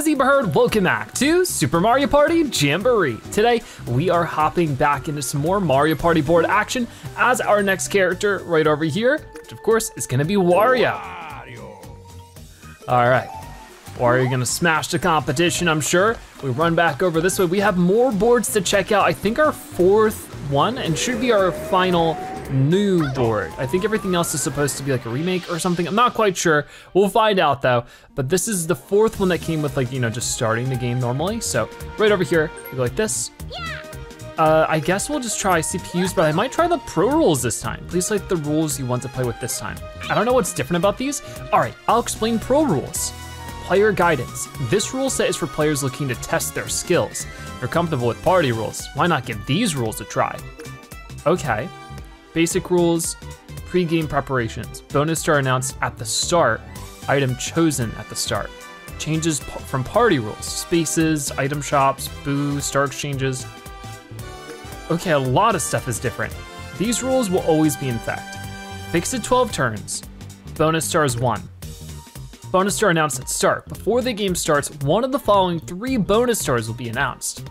Zebra Herd, welcome back to Super Mario Party Jamboree. Today, we are hopping back into some more Mario Party board action as our next character right over here, which of course is gonna be Wario. All right, Wario gonna smash the competition, I'm sure. We run back over this way. We have more boards to check out. I think our fourth one and should be our final new board. I think everything else is supposed to be like a remake or something. I'm not quite sure. We'll find out though. But this is the fourth one that came with like, you know, just starting the game normally. So right over here, we go like this. I guess we'll just try CPUs, but I might try the pro rules this time. Please select the rules you want to play with this time. I don't know what's different about these. All right, I'll explain pro rules. Player guidance. This rule set is for players looking to test their skills. If you're comfortable with party rules, why not give these rules a try? Okay. Basic rules, pre-game preparations. Bonus star announced at the start, item chosen at the start. Changes from party rules, spaces, item shops, boo, star exchanges. Okay, a lot of stuff is different. These rules will always be in effect. Fixed at 12 turns, bonus stars 1. Bonus star announced at start. Before the game starts, one of the following 3 bonus stars will be announced.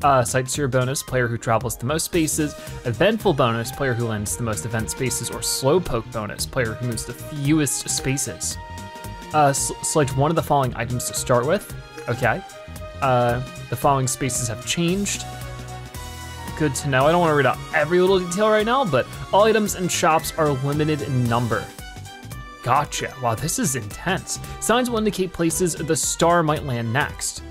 Sightseer bonus, player who travels the most spaces. Eventful bonus, player who lands the most event spaces. Or slowpoke bonus, player who moves the fewest spaces. Select one of the following items to start with. Okay. The following spaces have changed. Good to know. I don't want to read out every little detail right now, but all items and shops are limited in number. Gotcha. Wow, this is intense. Signs will indicate places the star might land next.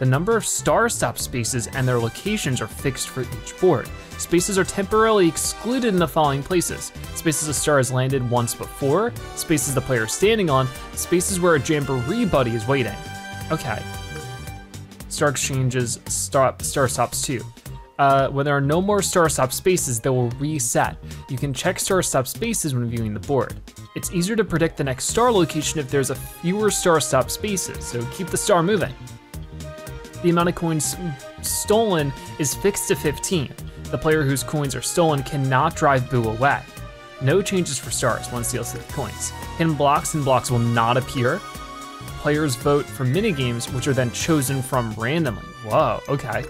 The number of star stop spaces and their locations are fixed for each board. Spaces are temporarily excluded in the following places. Spaces a star has landed once before, spaces the player is standing on, spaces where a jamboree buddy is waiting. Okay. Star exchanges, star stops too. When there are no more star stop spaces, they will reset. You can check star stop spaces when viewing the board. It's easier to predict the next star location if there's a fewer star stop spaces, so keep the star moving. The amount of coins stolen is fixed to 15. The player whose coins are stolen cannot drive Boo away. No changes for stars, one steals the coins. Hidden blocks and blocks will not appear. Players vote for minigames, which are then chosen from randomly. Whoa, okay.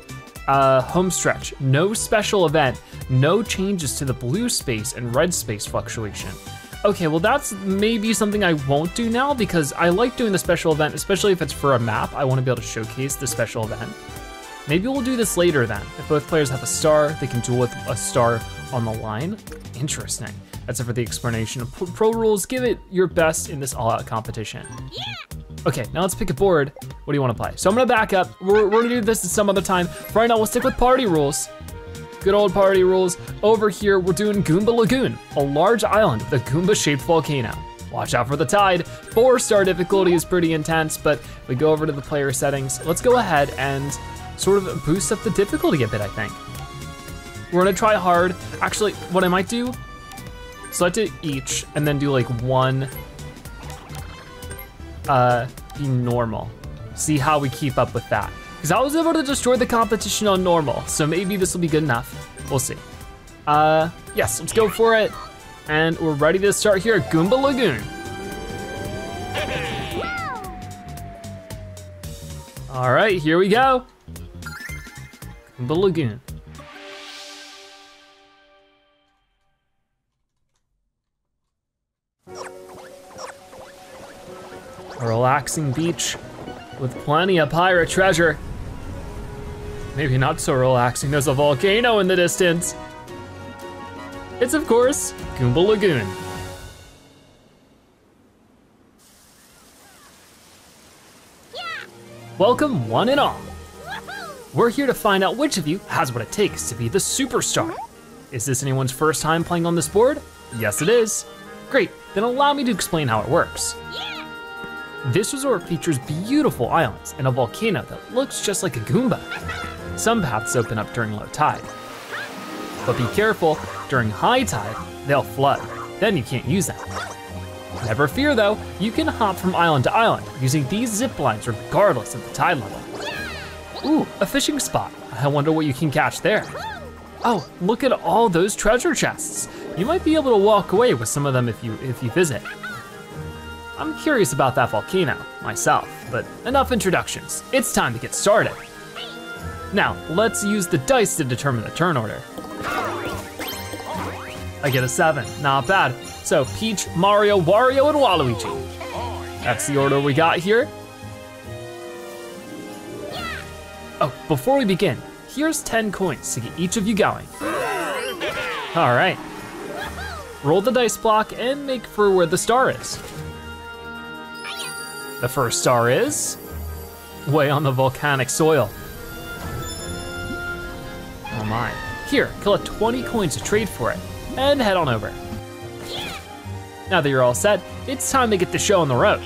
Home stretch, no special event, no changes to the blue space and red space fluctuation. Okay, well that's maybe something I won't do now because I like doing the special event, especially if it's for a map. I want to be able to showcase the special event. Maybe we'll do this later then. If both players have a star, they can duel with a star on the line. Interesting. That's it for the explanation of pro rules. Give it your best in this all-out competition. Yeah. Okay, now let's pick a board. What do you want to play? So I'm gonna back up. We're gonna do this at some other time. For right now, we'll stick with party rules. Good old party rules. Over here, we're doing Goomba Lagoon, a large island with a Goomba-shaped volcano. Watch out for the tide. 4-star difficulty is pretty intense, but we go over to the player settings. Let's go ahead and sort of boost up the difficulty a bit, I think. We're gonna try hard. Actually, what I might do, select it each and then do like one, be normal. See how we keep up with that. Because I was able to destroy the competition on normal, so maybe this will be good enough. We'll see. Yes, let's go for it. And we're ready to start here at Goomba Lagoon. All right, here we go. Goomba Lagoon. A relaxing beach with plenty of pirate treasure. Maybe not so relaxing, there's a volcano in the distance. It's of course, Goomba Lagoon. Yeah. Welcome one and all. We're here to find out which of you has what it takes to be the superstar. Is this anyone's first time playing on this board? Yes it is. Great, then allow me to explain how it works. Yeah. This resort features beautiful islands and a volcano that looks just like a Goomba. Some paths open up during low tide, but be careful, during high tide, they'll flood. Then you can't use them. Never fear though, you can hop from island to island using these zip lines regardless of the tide level. Ooh, a fishing spot. I wonder what you can catch there. Oh, look at all those treasure chests. You might be able to walk away with some of them if you visit. I'm curious about that volcano myself, but enough introductions. It's time to get started. Now, let's use the dice to determine the turn order. I get a 7, not bad. So Peach, Mario, Wario, and Waluigi. That's the order we got here. Oh, before we begin, here's 10 coins to get each of you going. All right. Roll the dice block and make for where the star is. The first star is way on the volcanic soil. Oh my. Here, collect 20 coins to trade for it and head on over. Now that you're all set, it's time to get the show on the road.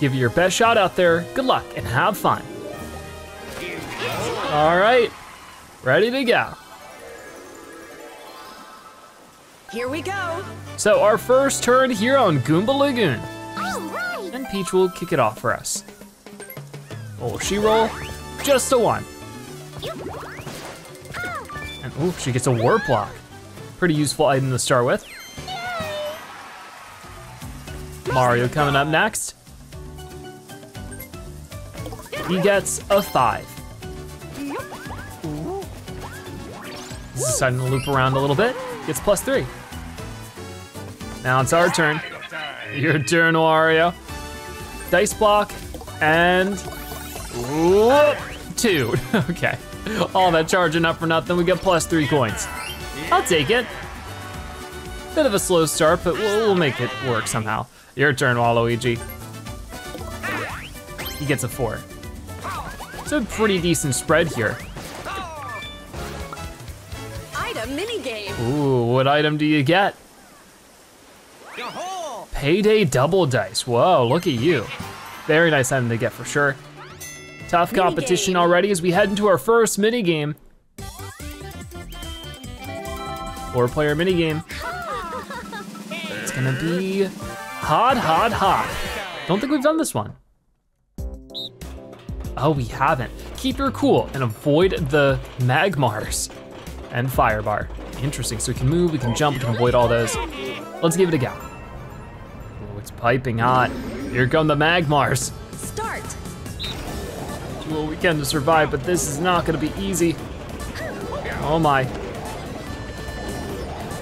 Give your best shot out there, good luck, and have fun. All right, ready to go. Here we go. So our first turn here on Goomba Lagoon. Right. And Peach will kick it off for us. Oh, she roll just a 1. And ooh, she gets a warp block. Pretty useful item to start with. Mario coming up next. He gets a 5. He's deciding to loop around a little bit. Gets +3. Now it's our turn. Your turn, Wario. Dice block and 2. Okay, all that charging up for nothing. We get +3 coins. I'll take it. Bit of a slow start, but we'll make it work somehow. Your turn, Waluigi. He gets a 4. It's a pretty decent spread here. Ooh, what item do you get? Payday double dice, whoa, look at you. Very nice item to get for sure. Tough competition already as we head into our first minigame. 4-player minigame. It's gonna be hot. Don't think we've done this one. Oh, we haven't. Keep your cool and avoid the Magmars and Firebar. Interesting, so we can move, we can jump, we can avoid all those. Let's give it a go. Oh, it's piping hot. Here come the Magmars. Start. Do what we can to survive, but this is not gonna be easy. Oh my.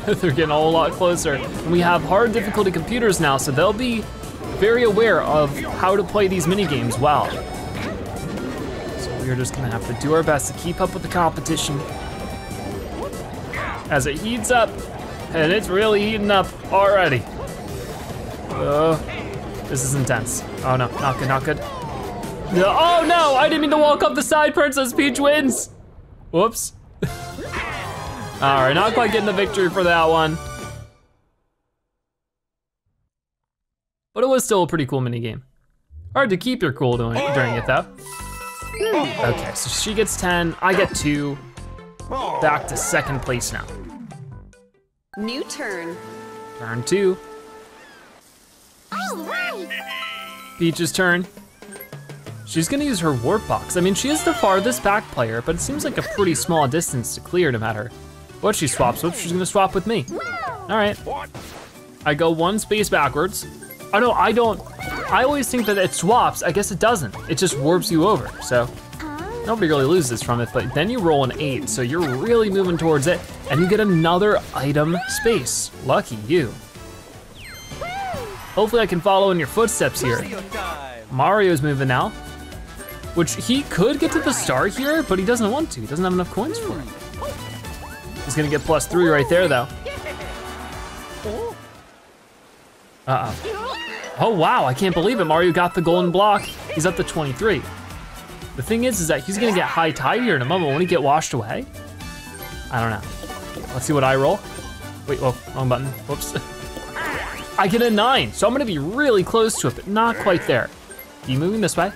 They're getting a whole lot closer. And we have hard difficulty computers now, so they'll be very aware of how to play these mini games well. So we're just gonna have to do our best to keep up with the competition. As it heats up, and it's really heating up already. This is intense. Oh no, not good, not good. Oh no, I didn't mean to walk up the side. Princess Peach wins. Whoops. All right, not quite getting the victory for that one. But it was still a pretty cool minigame. Hard to keep your cool during it though. Okay, so she gets 10, I get 2. Back to second place now. New turn. Turn 2. Peach's turn. She's gonna use her warp box. I mean, she is the farthest back player, but it seems like a pretty small distance to clear no matter what she swaps with. She's gonna swap with me. All right. I go 1 space backwards. Oh no, I don't. I always think that it swaps. I guess it doesn't. It just warps you over, so. Nobody really loses from it, but then you roll an 8, so you're really moving towards it, and you get another item space. Lucky you. Hopefully I can follow in your footsteps here. Mario's moving now, which he could get to the star here, but he doesn't want to. He doesn't have enough coins for it. He's gonna get +3 right there, though. Uh-oh. Oh, wow, I can't believe it. Mario got the golden block. He's up to 23. The thing is that he's gonna get high tide here in a moment. Won't he get washed away? I don't know. Let's see what I roll. Wait, whoa, wrong button, whoops. I get a 9, so I'm gonna be really close to it, but not quite there. You moving this way?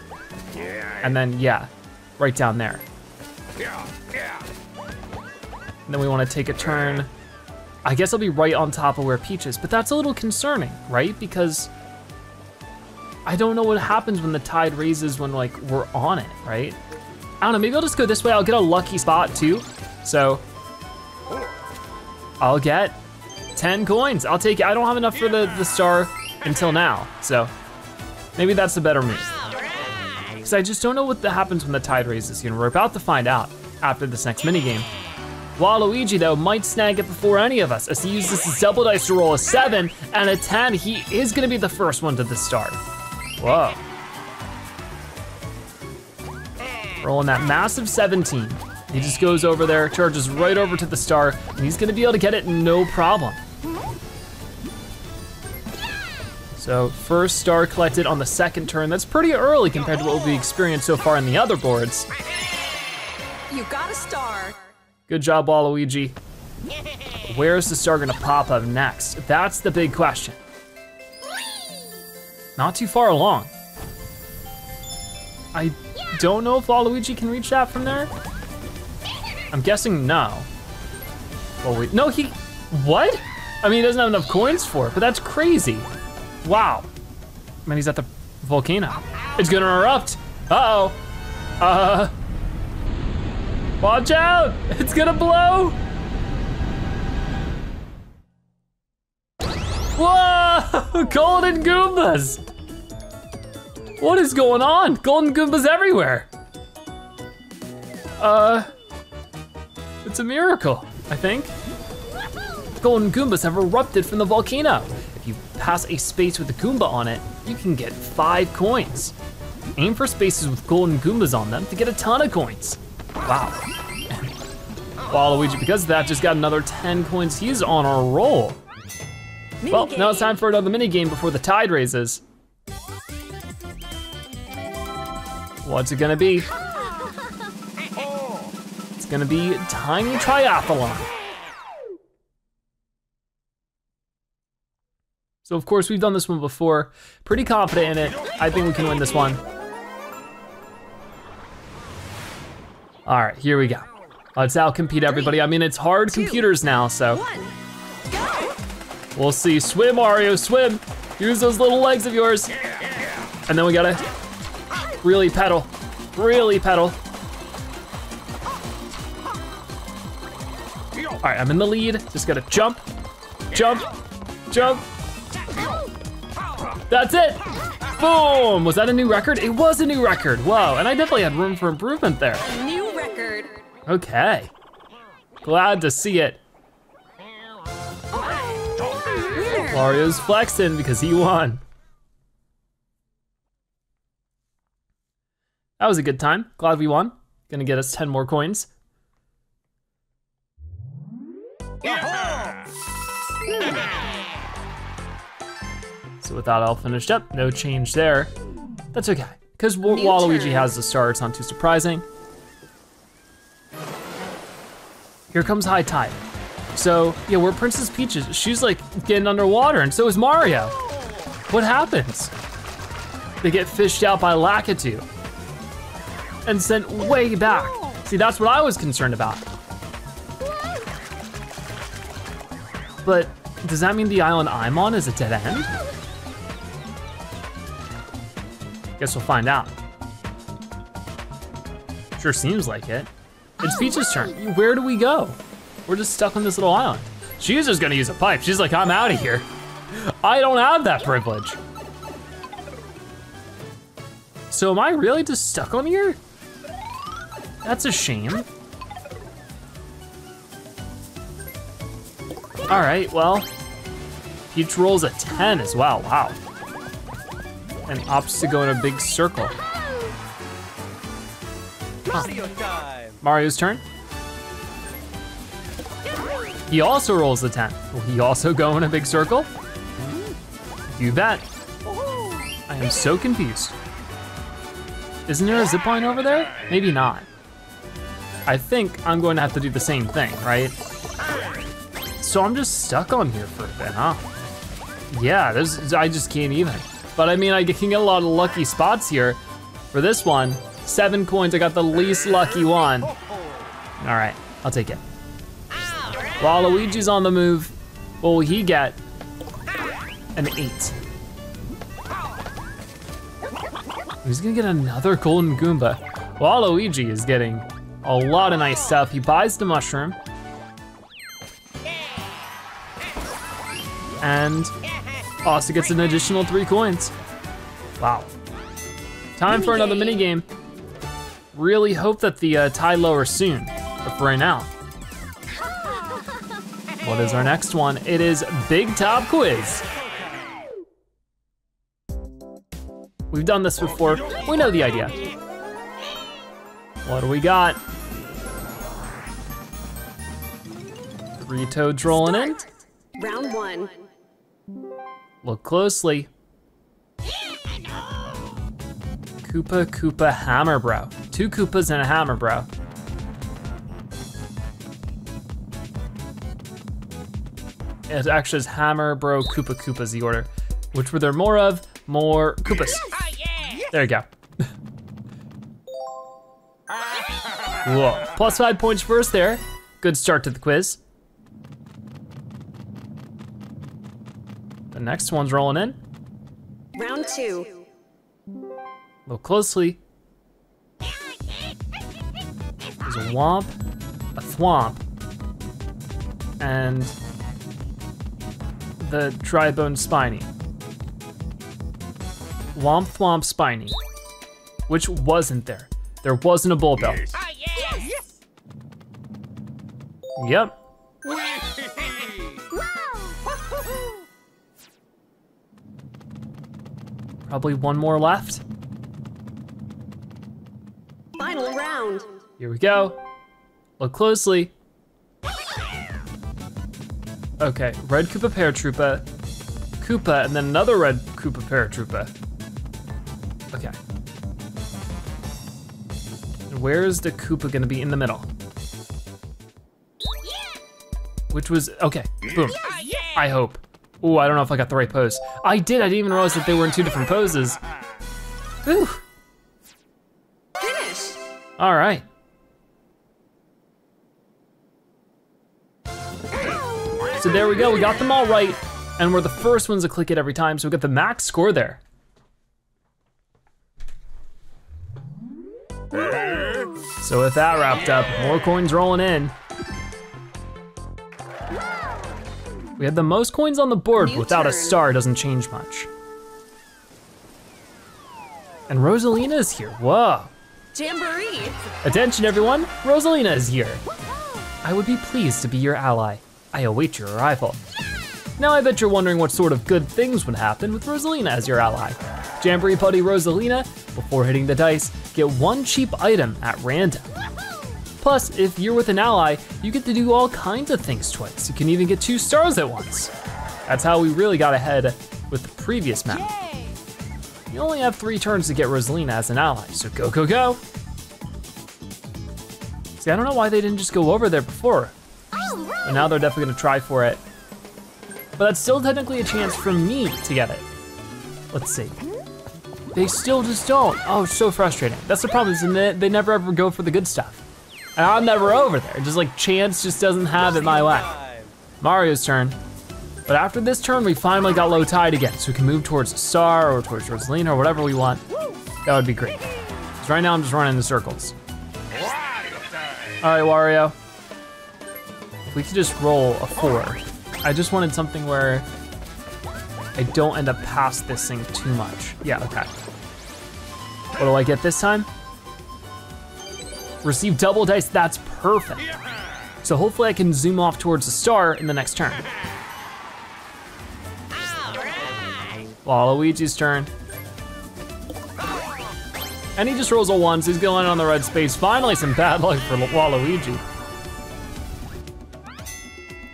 And then, yeah, right down there. And then we wanna take a turn. I guess I'll be right on top of where Peach is, but that's a little concerning, right? Because I don't know what happens when the tide raises when like we're on it, right? I don't know, maybe I'll just go this way. I'll get a lucky spot too. So I'll get 10 coins. I'll take it. I don't have enough for the star until now. So maybe that's the better move. Because I just don't know what happens when the tide raises. You know, we're about to find out after this next minigame. Waluigi, though, might snag it before any of us, as he uses his double dice to roll a 7 and a 10. He is gonna be the first one to the start. Whoa. Rolling that massive 17. He just goes over there, charges right over to the star, and he's gonna be able to get it no problem. So first star collected on the second turn. That's pretty early compared to what we've experienced so far in the other boards. You got a star. Good job, Waluigi. Where's the star gonna pop up next? That's the big question. Not too far along. I don't know if Waluigi can reach that from there. I'm guessing no. Oh wait, no, he, what? I mean, he doesn't have enough coins for it, but that's crazy. Wow. I mean, he's at the volcano. It's gonna erupt. Uh-oh. Watch out, it's gonna blow. Whoa, golden Goombas. What is going on? Golden Goombas everywhere. It's a miracle, I think. Golden Goombas have erupted from the volcano. If you pass a space with a Goomba on it, you can get 5 coins. Aim for spaces with golden Goombas on them to get a ton of coins. Wow. Waluigi, because of that, just got another 10 coins. He's on a roll. Well, now it's time for another mini game before the tide raises. What's it gonna be? Gonna be Tiny Triathlon. So of course we've done this one before, pretty confident in it. I think we can win this one. All right, here we go. Let's outcompete everybody. I mean, it's hard computers now, so. We'll see, swim Mario, swim. Use those little legs of yours. And then we gotta really pedal, really pedal. All right, I'm in the lead. Just gotta jump, jump, jump. That's it. Boom, was that a new record? It was a new record, whoa. And I definitely had room for improvement there. New record. Okay, glad to see it. Wario's flexing because he won. That was a good time, glad we won. Gonna get us 10 more coins. So with that all finished up, no change there. That's okay, because Waluigi has the star, it's not too surprising. Here comes high tide. So yeah, we're Princess Peach, she's like getting underwater and so is Mario. What happens? They get fished out by Lakitu and sent way back. See, that's what I was concerned about. But does that mean the island I'm on is a dead end? Guess we'll find out. Sure seems like it. It's Peach's turn. Where do we go? We're just stuck on this little island. She's just gonna use a pipe. She's like, I'm out of here. I don't have that privilege. So am I really just stuck on here? That's a shame. All right, well, Peach rolls a 10 as well, wow. And opts to go in a big circle. Mario time. Mario's turn. He also rolls a 10. Will he also go in a big circle? You bet. I am so confused. Isn't there a zip line over there? Maybe not. I think I'm going to have to do the same thing, right? So I'm just stuck on here for a bit, huh? Yeah, I just can't even. But I mean, I can get a lot of lucky spots here. For this one, 7 coins, I got the least lucky one. All right, I'll take it. Waluigi's on the move. What will he get? An 8. He's gonna get another golden Goomba. Waluigi is getting a lot of nice stuff. He buys the mushroom. And Also gets an additional 3 coins. Wow. Time for another minigame. Really hope that the tie lowers soon, but for right now. What is our next one? It is Big Top Quiz. We've done this before, we know the idea. What do we got? 3 toads rolling in. Round one. Look closely. Koopa, Koopa, Hammer Bro. 2 Koopas and a Hammer Bro. It actually is Hammer Bro, Koopa, Koopa's the order. Which were there more of? More Koopas. Oh, yeah. There you go. Whoa, plus 5 points for us there. Good start to the quiz. The next one's rolling in. Round two. Look closely. There's a Womp, a Thwomp, and the Dry Bone Spiny. Womp, Thwomp, Spiny, which wasn't there. There wasn't a Bulbell. Yes. Oh, yes. Yep. Probably one more left. Final round. Here we go. Look closely. Okay, red Koopa Paratroopa, Koopa, and then another red Koopa Paratroopa. Okay. Where is the Koopa gonna be in the middle? Which was, okay, boom. I hope. Ooh, I don't know if I got the right pose. I didn't even realize that they were in 2 different poses. Ooh. All right. So there we go, we got them all right, and we're the first ones to click it every time, so we got the max score there. So with that wrapped up, more coins rolling in. We had the most coins on the board, but without a star doesn't change much. And Rosalina is here, whoa. Jamboree! Attention everyone, Rosalina is here. I would be pleased to be your ally. I await your arrival. Now I bet you're wondering what sort of good things would happen with Rosalina as your ally. Jamboree Putty Rosalina, before hitting the dice, get 1 cheap item at random. Plus, if you're with an ally, you get to do all kinds of things twice. You can even get 2 stars at once. That's how we really got ahead with the previous map. You only have 3 turns to get Rosalina as an ally, so go, go, go. See, I don't know why they didn't just go over there before. But now they're definitely gonna try for it. But that's still technically a chance for me to get it. Let's see. They still just don't. Oh, it's so frustrating. That's the problem, is they never ever go for the good stuff. And I'm never over there. Just like chance just doesn't have it my way. Mario's turn. But after this turn, we finally got low tide again, so we can move towards a star or towards Rosalina or whatever we want. That would be great. Because right now I'm just running in circles. All right, Wario. If we could just roll a 4. I just wanted something where I don't end up past this thing too much. Yeah, okay. What do I get this time? Receive double dice, that's perfect. So hopefully I can zoom off towards the star in the next turn. Waluigi's turn. And he just rolls a 1, so he's going on the red space. Finally, some bad luck for Waluigi.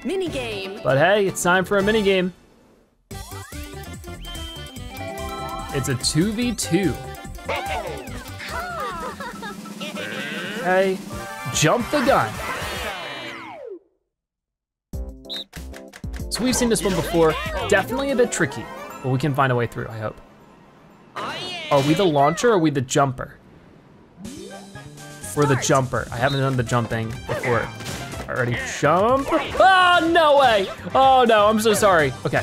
Mini game. But hey, it's time for a mini game. It's a 2v2. Hey, jump the gun. So we've seen this one before, definitely a bit tricky. But we can find a way through, I hope. Are we the launcher or are we the jumper? We're the jumper. I haven't done the jumping before. Already jump. Oh, no way. Oh no, I'm so sorry. Okay,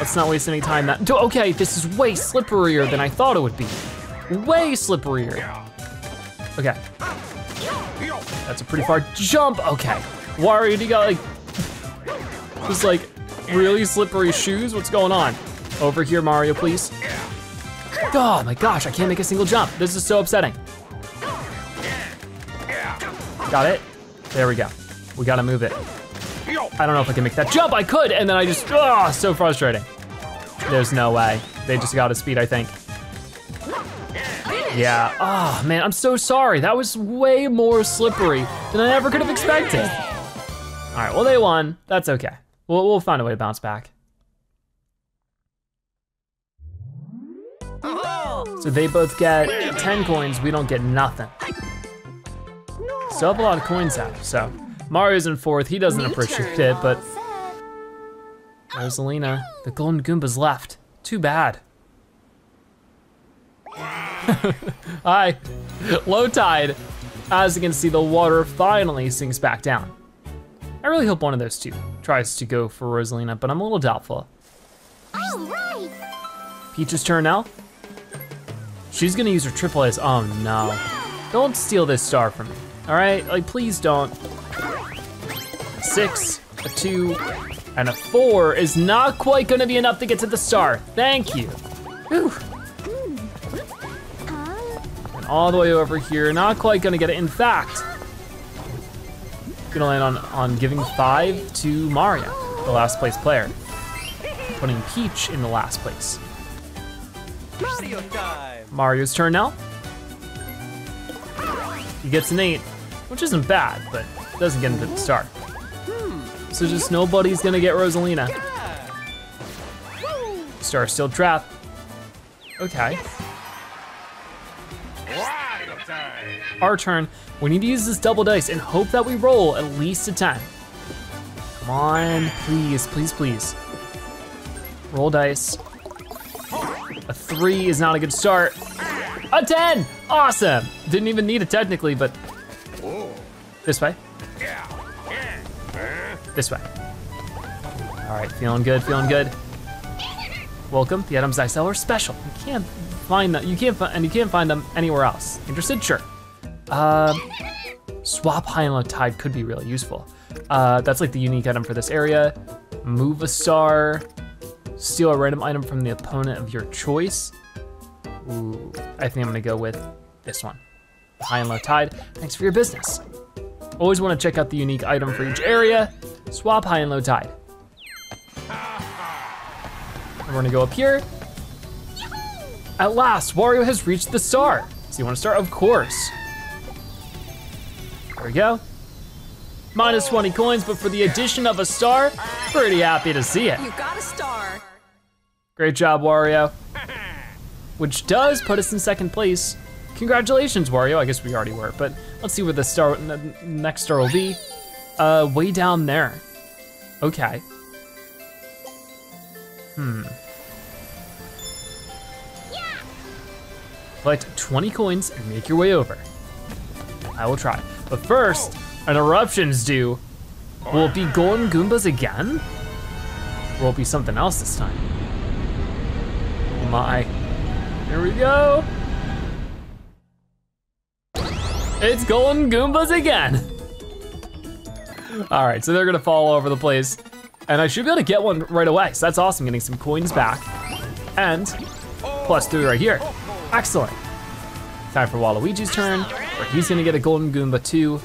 let's not waste any time. Okay, this is way slipperier than I thought it would be. Way slipperier. Okay, that's a pretty far jump. Okay, Wario, you got like, just like really slippery shoes? What's going on? Over here, Mario, please. Oh my gosh, I can't make a single jump. This is so upsetting. Got it. There we go. We gotta move it. I don't know if I can make that jump. I could, and then I just, oh, so frustrating. There's no way. They just got a speed, I think. Yeah, oh man, I'm so sorry. That was way more slippery than I ever could have expected. All right, well, they won. That's okay. We'll find a way to bounce back. So they both get 10 coins, we don't get nothing. Still have a lot of coins out, so. Mario's in fourth, he doesn't appreciate it, but Rosalina, the Golden Goomba's left. Too bad. Hi, low tide. As you can see, the water finally sinks back down. I really hope one of those two tries to go for Rosalina, but I'm a little doubtful. Peach's turn now. She's gonna use her triple A's, oh no. Don't steal this star from me, all right? Like, please don't. 6, a 2, and a 4 is not quite gonna be enough to get to the star. Thank you. Whew. And all the way over here, not quite gonna get it. In fact, gonna land on giving 5 to Mario, the last place player. Putting Peach in the last place. Mario time. Mario's turn now. He gets an 8, which isn't bad, but doesn't get into the start. So just nobody's gonna get Rosalina. Star still trapped. Okay. Our turn. We need to use this double dice and hope that we roll at least a 10. Come on, please, please, please. Roll dice. A 3 is not a good start. A 10, awesome. Didn't even need it technically, but this way. This way. All right, feeling good, feeling good. Welcome, the items I sell are special. You can't find them, you can't find them anywhere else. Interested, sure. Swap high and low tide could be really useful. That's like the unique item for this area. Move a star. Steal a random item from the opponent of your choice. Ooh, I think I'm gonna go with this one. High and low tide, thanks for your business. Always wanna check out the unique item for each area. Swap high and low tide. And we're gonna go up here. At last, Wario has reached the star. So you wanna start, of course. There we go. Minus 20 coins, but for the addition of a star, pretty happy to see it. You got a star. Great job, Wario. Which does put us in second place. Congratulations, Wario. I guess we already were, but let's see where the next star will be. Way down there. Okay. Yeah. Collect 20 coins and make your way over. I will try, but first, an eruption's due. Will it be Golden Goombas again? Or will it be something else this time? Oh my, here we go. It's Golden Goombas again. All right, so they're gonna fall all over the place and I should be able to get one right away, so that's awesome, getting some coins back. And +3 right here, excellent. Time for Waluigi's turn, where he's gonna get a Golden Goomba too.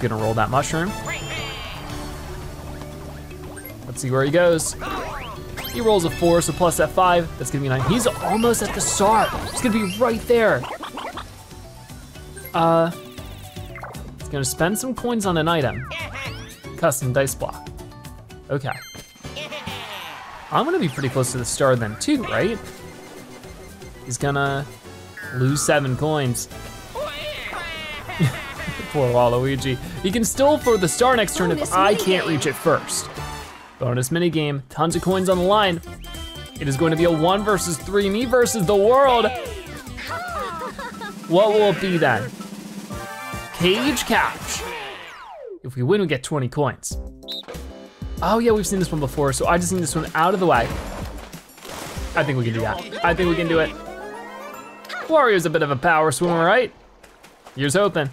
Gonna roll that mushroom. Let's see where he goes. He rolls a 4, so +5, that's gonna be 9. He's almost at the star. He's gonna be right there. He's gonna spend some coins on an item. Custom dice block. Okay. I'm gonna be pretty close to the star then too, right? He's gonna lose 7 coins. Poor Waluigi. He can still for the star next turn if I can't reach it first. Bonus minigame, tons of coins on the line. It is going to be a 1 versus 3, me versus the world. What will it be then? Cage catch. If we win, we get 20 coins. Oh yeah, we've seen this one before, so I just need this one out of the way. I think we can do that. I think we can do it. Wario's a bit of a power swimmer, right? Here's hoping.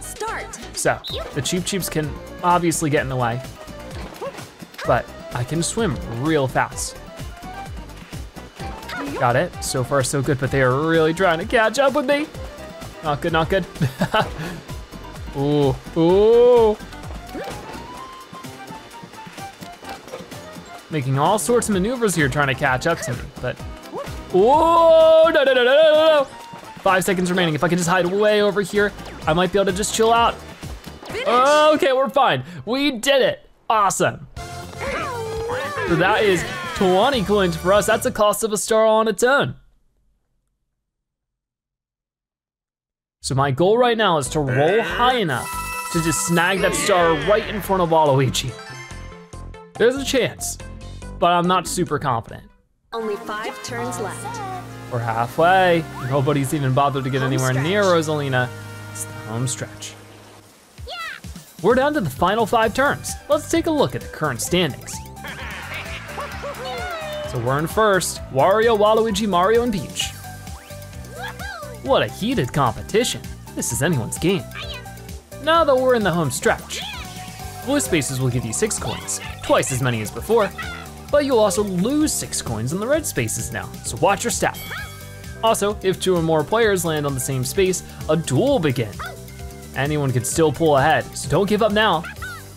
Start. So the Choop Choops can obviously get in the way, but I can swim real fast. Got it, so far so good, but they are really trying to catch up with me. Not good, not good. Ooh, ooh. Making all sorts of maneuvers here trying to catch up to me, but, ooh, no, no, no, no, no, no. 5 seconds remaining. If I can just hide way over here, I might be able to just chill out. Finish. Okay, we're fine. We did it, awesome. So that is 20 coins for us. That's the cost of a star on its own. So my goal right now is to roll high enough to just snag that star right in front of Waluigi. There's a chance, but I'm not super confident. Only 5 turns left. We're halfway. Nobody's even bothered to get anywhere near Rosalina. It's the home stretch. Yeah. We're down to the final 5 turns. Let's take a look at the current standings. So we're in first, Wario, Waluigi, Mario, and Peach. What a heated competition. This is anyone's game. Now that we're in the home stretch, blue spaces will give you 6 coins, twice as many as before, but you'll also lose 6 coins in the red spaces now, so watch your step. Also, if 2 or more players land on the same space, a duel begins. Anyone can still pull ahead, so don't give up now.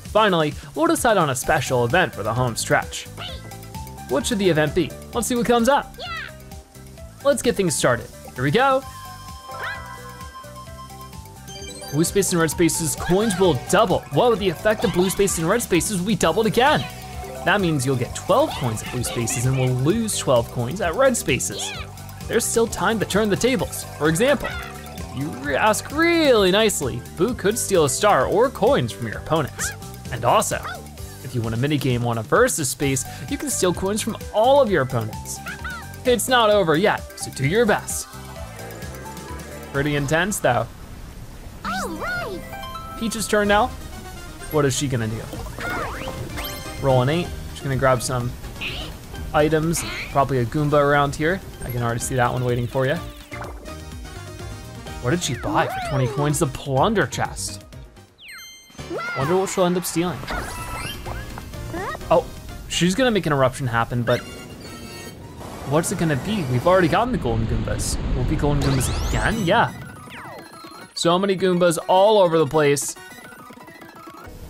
Finally, we'll decide on a special event for the home stretch. What should the event be? Let's see what comes up. Let's get things started. Here we go. Blue space and red spaces coins will double. Well, with the effect of blue space and red spaces, we doubled again. That means you'll get 12 coins at blue spaces and will lose 12 coins at red spaces. There's still time to turn the tables. For example, if you ask really nicely, Boo could steal a star or coins from your opponents. And also, if you win a minigame on a versus space, you can steal coins from all of your opponents. It's not over yet, so do your best. Pretty intense though. Peach's turn now. What is she gonna do? Roll an 8. She's gonna grab some items, probably a Goomba around here. I can already see that one waiting for you. What did she buy for 20 coins? The plunder chest. Wonder what she'll end up stealing. Oh, she's gonna make an eruption happen, but what's it gonna be? We've already gotten the golden Goombas. Will it be golden Goombas again? Yeah. So many Goombas all over the place.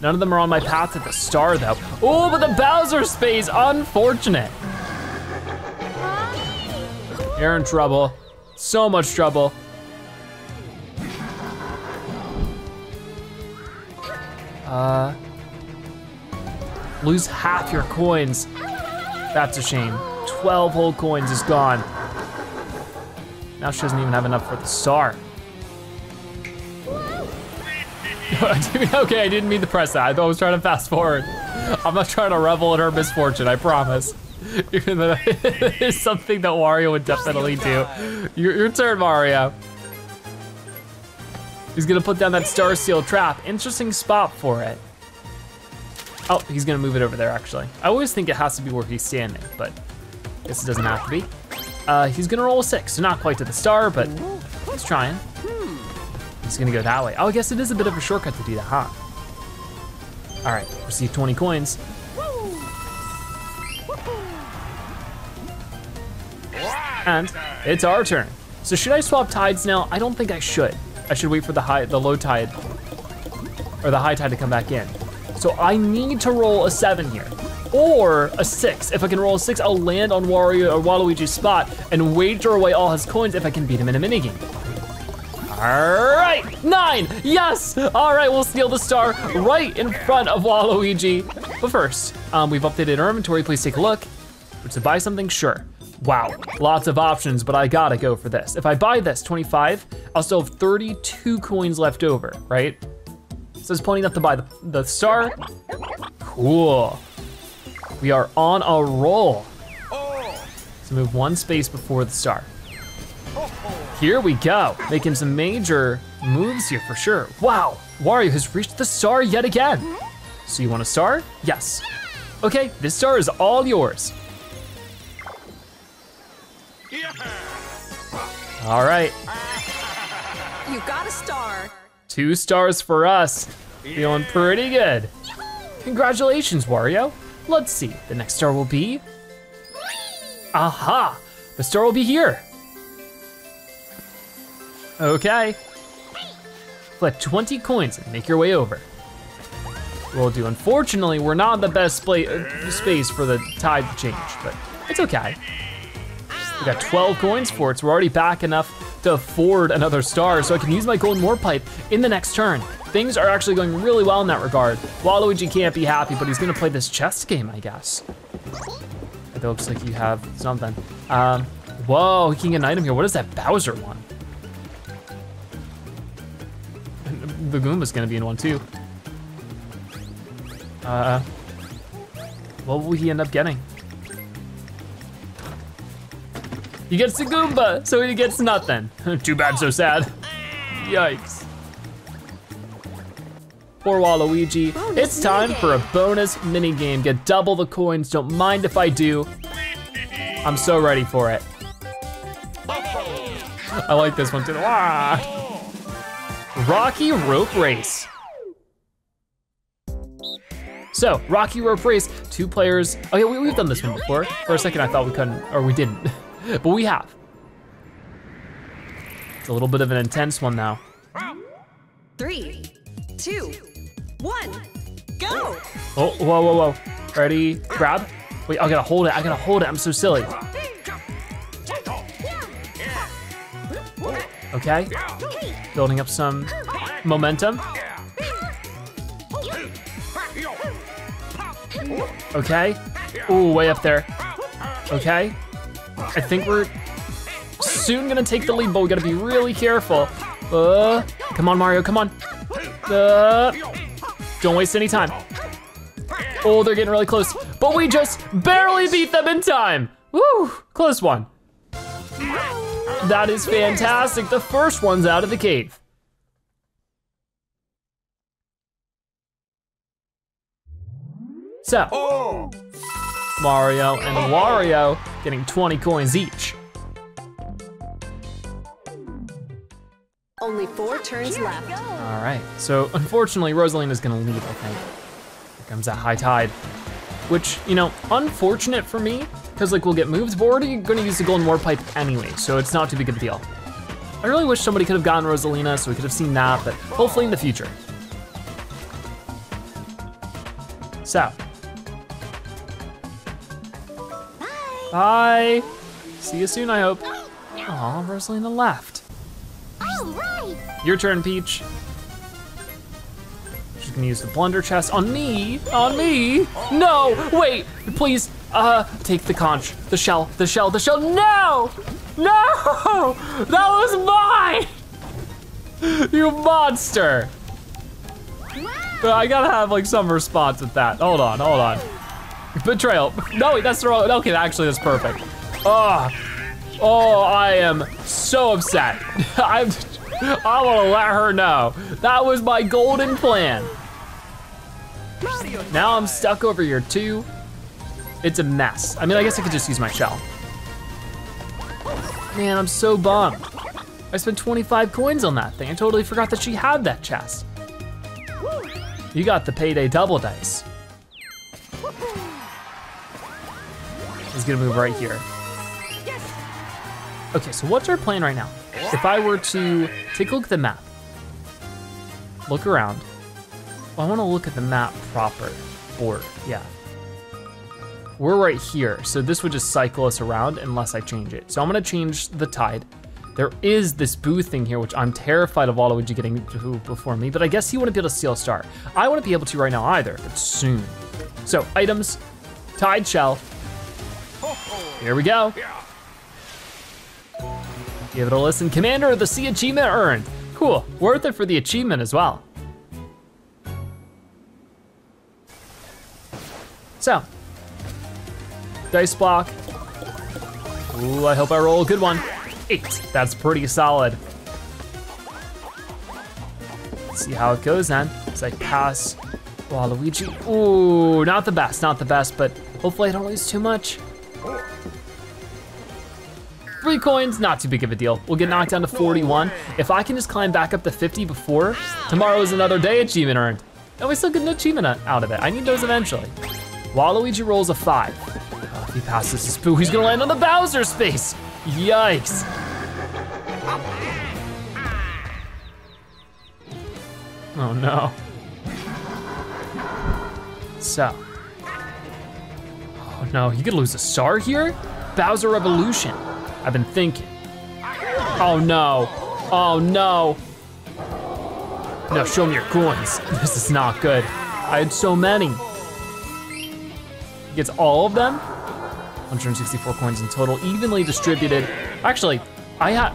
None of them are on my path to the star though. Oh, but the Bowser space, unfortunate. You're in trouble, so much trouble. Lose half your coins. That's a shame. 12 whole coins is gone. Now she doesn't even have enough for the star. Okay, I didn't mean to press that. I thought I was trying to fast forward. I'm not trying to revel in her misfortune, I promise. It's something that Wario would definitely do. Your turn, Mario. He's gonna put down that star seal trap. Interesting spot for it. Oh, he's gonna move it over there, actually. I always think it has to be where he's standing, but I guess it doesn't have to be. He's gonna roll a 6, so not quite to the star, but he's trying. He's gonna go that way. Oh, I guess it is a bit of a shortcut to do that, huh? All right, receive 20 coins. And it's our turn. So should I swap tides now? I don't think I should. I should wait for the low tide, or the high tide to come back in. So I need to roll a 7 here, or a 6. If I can roll a 6, I'll land on Wario or Waluigi's spot and wager away all his coins if I can beat him in a minigame. All right, 9, yes! All right, we'll steal the star right in front of Waluigi. But first, we've updated our inventory, please take a look. To buy something, sure. Wow, lots of options, but I gotta go for this. If I buy this, 25, I'll still have 32 coins left over, right? So there's plenty enough to buy the star. Cool. We are on a roll. So move 1 space before the star. Here we go, making some major moves here for sure. Wow, Wario has reached the star yet again. So you want a star? Yes. Okay, this star is all yours. All right. You got a star. Two stars for us. Yeah. Feeling pretty good. Congratulations, Wario. Let's see, the next star will be... Aha, the star will be here. Okay. Flip 20 coins and make your way over. We'll do, unfortunately, we're not the best space for the tide to change, but it's okay. We got 12 coins for it, so we're already back enough to afford another star, so I can use my golden warp pipe in the next turn. Things are actually going really well in that regard. Waluigi can't be happy, but he's gonna play this chess game, I guess. It looks like you have something. Whoa, he can get an item here. What is that Bowser one? The Goomba's gonna be in one too. What will he end up getting? He gets the Goomba, so he gets nothing. Too bad, so sad. Yikes. Poor Waluigi. It's time for a bonus minigame. Get double the coins, don't mind if I do. I'm so ready for it. I like this one too. Ah. Rocky Rope Race. So, Rocky Rope Race, two players. Oh yeah, we've done this one before. For a second I thought we couldn't, or we didn't, but we have. It's a little bit of an intense one now. 3, 2, 1, go! Oh, whoa, whoa, whoa. Ready, grab. Wait, I gotta hold it, I'm so silly. Okay, building up some momentum. Okay, ooh, way up there. Okay, I think we're soon gonna take the lead, but we gotta be really careful. Come on, Mario, come on. Don't waste any time. Oh, they're getting really close, but we just barely beat them in time. Woo, close one. That is fantastic. The first one's out of the cave. So, Mario and Wario getting 20 coins each. Only 4 turns left. All right, so unfortunately, Rosalina's gonna leave, I think. Here comes that high tide, which, you know, unfortunate for me, because like we'll get moves bored, you're gonna use the golden warp pipe anyway, so it's not too big of a deal. I really wish somebody could have gotten Rosalina so we could have seen that, but hopefully in the future. So. Bye. Bye. See you soon, I hope. Aw, Rosalina left. Your turn, Peach. She's gonna use the blunder chest on me, No, wait, please, take the conch, the shell. No, no, that was mine, you monster. I gotta have like some response with that. Hold on, Betrayal, no, wait, that's the wrong, okay, actually that's perfect. Oh, I am so upset. I wanna let her know. That was my golden plan. Now I'm stuck over here too. It's a mess. I mean, I guess I could just use my shell. Man, I'm so bummed. I spent 25 coins on that thing. I totally forgot that she had that chest. You got the payday double dice. He's gonna move right here. Okay, so what's our plan right now? If I were to take a look at the map, look around. I wanna look at the map proper, board, yeah. We're right here, so this would just cycle us around unless I change it. So I'm gonna change the tide. There is this boo thing here, which I'm terrified of Waluigi getting before me, but I guess he wouldn't be able to steal a star. I wouldn't be able to right now either, but soon. So items, tide shell. Here we go. Give it a listen. Commander of the Sea achievement earned. Cool, worth it for the achievement as well. So, dice block. Ooh, I hope I roll a good one. 8, that's pretty solid. Let's see how it goes then. As I pass Waluigi. Ooh, not the best, but hopefully I don't lose too much. 40 coins, not too big of a deal. We'll get knocked down to 41. If I can just climb back up to 50 before, tomorrow is another day achievement earned. And we still get an achievement out of it. I need those eventually. Waluigi rolls a 5. If he passes this Boo, he's gonna land on the Bowser's face. Yikes. Oh no. So. Oh no, you could lose a star here? Bowser Revolution, I've been thinking. Oh no, oh no. No, show me your coins. This is not good. I had so many. He gets all of them. 164 coins in total, evenly distributed. Actually, I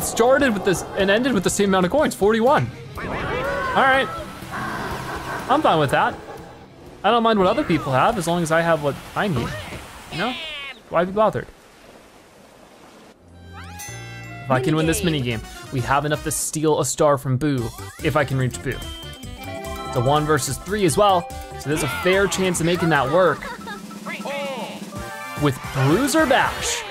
started with this and ended with the same amount of coins, 41. All right, I'm fine with that. I don't mind what other people have as long as I have what I need, you know? Why be bothered? If I can win this minigame, we have enough to steal a star from Boo, if I can reach Boo. It's a 1 versus 3 as well, so there's a fair chance of making that work. With Bruiser Bash.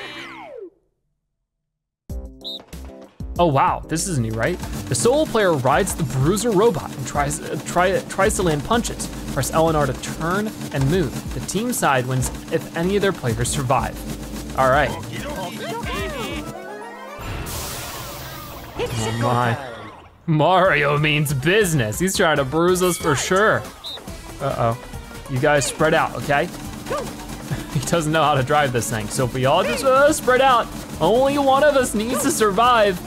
Oh wow, this is new, right? The solo player rides the Bruiser robot and tries to land punches. Press L and R to turn and move. The team side wins if any of their players survive. All right. Oh my. Mario means business. He's trying to bruise us for sure. Uh-oh. You guys spread out, okay? He doesn't know how to drive this thing, so if we all just spread out, only one of us needs to survive.